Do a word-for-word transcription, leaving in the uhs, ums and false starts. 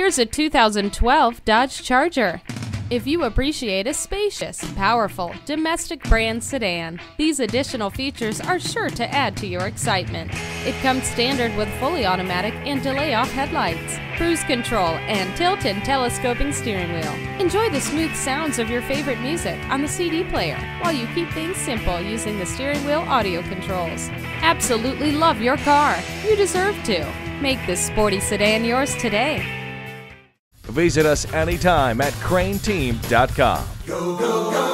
Here's a two thousand twelve Dodge Charger. If you appreciate a spacious, powerful, domestic brand sedan, these additional features are sure to add to your excitement. It comes standard with fully automatic and delay-off headlights, cruise control, and tilt and telescoping steering wheel. Enjoy the smooth sounds of your favorite music on the C D player while you keep things simple using the steering wheel audio controls. Absolutely love your car. You deserve to. Make this sporty sedan yours today. Visit us anytime at crain team dot com. Go, go, go.